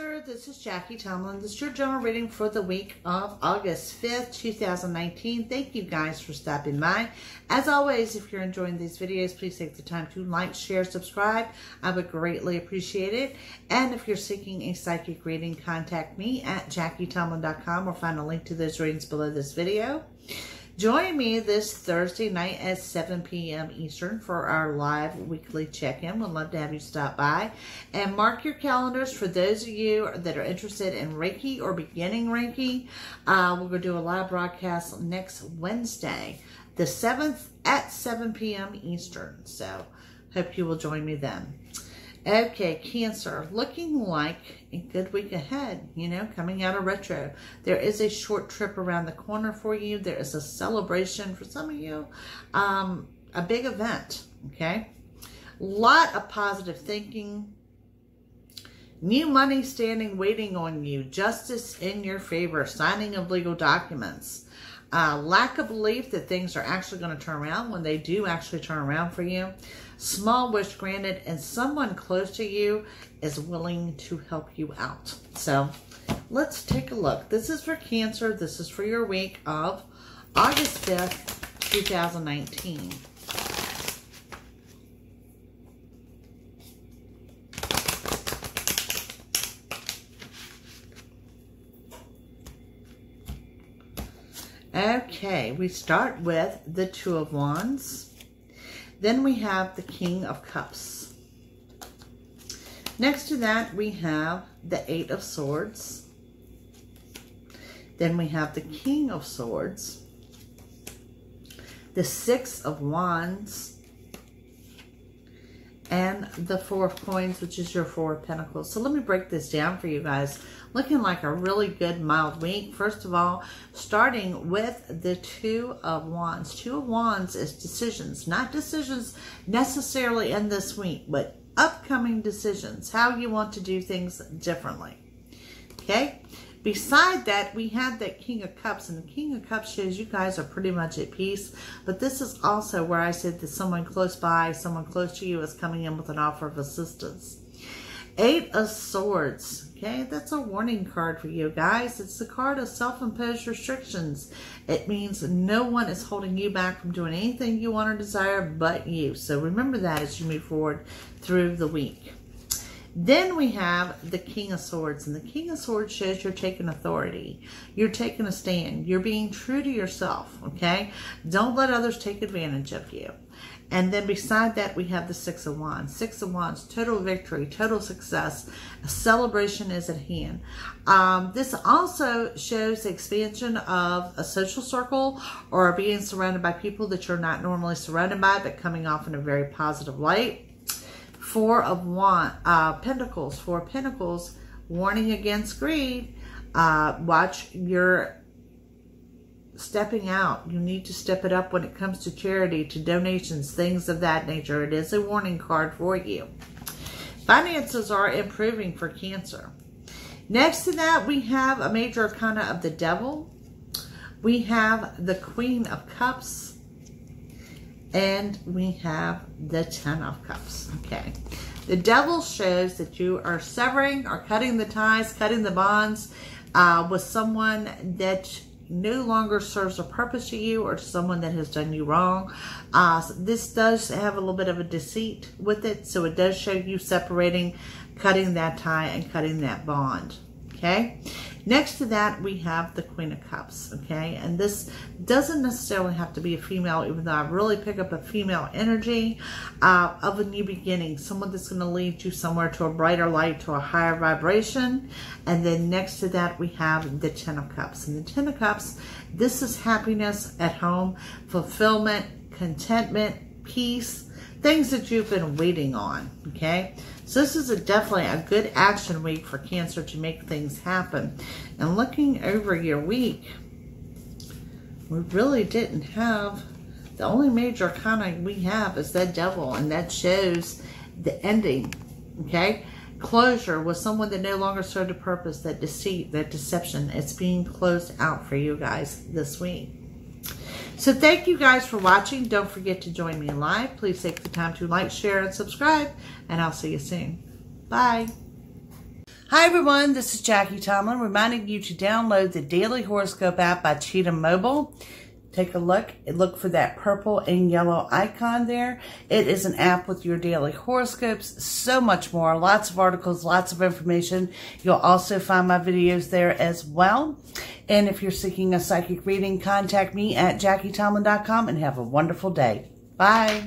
Cancer, this is Jackie Tomlin. This is your general reading for the week of August 5th, 2019. Thank you guys for stopping by. As always, if you're enjoying these videos, please take the time to like, share, subscribe. I would greatly appreciate it. And if you're seeking a psychic reading, contact me at JackieTomlin.com or find a link to those readings below this video. Join me this Thursday night at 7 p.m. Eastern for our live weekly check-in. We'd love to have you stop by. And mark your calendars for those of you that are interested in Reiki or beginning Reiki. We're going to do a live broadcast next Wednesday, the 7th at 7 p.m. Eastern. So, hope you will join me then. Okay, Cancer, looking like a good week ahead, you know, coming out of retro. There is a short trip around the corner for you. There is a celebration for some of you, a big event, okay? Lot of positive thinking. New money standing waiting on you. Justice in your favor. Signing of legal documents. Lack of belief that things are actually going to turn around when they do actually turn around for you. Small wish granted, and someone close to you is willing to help you out. So let's take a look. This is for Cancer. This is for your week of August 5th, 2019. Okay, we start with the Two of Wands. Then we have the King of Cups. Next to that, we have the Eight of Swords. Then we have the King of Swords. The Six of Wands. And the Four of Coins, which is your Four of Pentacles. So let me break this down for you guys. Looking like a really good, mild week. First of all, starting with the Two of Wands. Two of Wands is decisions. Not decisions necessarily in this week, but upcoming decisions. How you want to do things differently. Okay? Beside that, we had that King of Cups, and the King of Cups shows you guys are pretty much at peace. But this is also where I said that someone close by, someone close to you is coming in with an offer of assistance. Eight of Swords, okay? That's a warning card for you guys. It's the card of self-imposed restrictions. It means no one is holding you back from doing anything you want or desire but you. So remember that as you move forward through the week. Then we have the King of Swords, and the King of Swords shows you're taking authority. You're taking a stand. You're being true to yourself, okay? Don't let others take advantage of you. And then beside that, we have the Six of Wands. Six of Wands, total victory, total success. A celebration is at hand. This also shows the expansion of a social circle or being surrounded by people that you're not normally surrounded by, but coming off in a very positive light. Four of Pentacles. Four of Pentacles, warning against greed. Watch your stepping out. You need to step it up when it comes to charity, to donations, things of that nature. It is a warning card for you. Finances are improving for Cancer. Next to that, we have a major arcana of the Devil. We have the Queen of Cups. And we have the Ten of Cups, okay? The Devil shows that you are severing or cutting the ties, cutting the bonds with someone that no longer serves a purpose to you or someone that has done you wrong. This does have a little bit of a deceit with it, so it does show you separating, cutting that tie, and cutting that bond, okay? Next to that, we have the Queen of Cups, okay? And this doesn't necessarily have to be a female, even though I really pick up a female energy of a new beginning, someone that's going to lead you somewhere to a brighter light, to a higher vibration. And then next to that, we have the Ten of Cups. And the Ten of Cups, this is happiness at home, fulfillment, contentment, peace, things that you've been waiting on, okay? So this is definitely a good action week for Cancer to make things happen. And looking over your week, we really didn't have, the only major arcana we have is that Devil, and that shows the ending, okay? Closure with someone that no longer served a purpose, that deceit, that deception. It's being closed out for you guys this week. So thank you guys for watching. Don't forget to join me live. Please take the time to like, share, and subscribe, and I'll see you soon. Bye. Hi everyone, this is Jackie Tomlin reminding you to download the Daily Horoscope app by Cheetah Mobile. Take a look and look for that purple and yellow icon there. It is an app with your daily horoscopes, so much more, lots of articles, lots of information. You'll also find my videos there as well. And if you're seeking a psychic reading, contact me at JackieTomlin.com and have a wonderful day. Bye.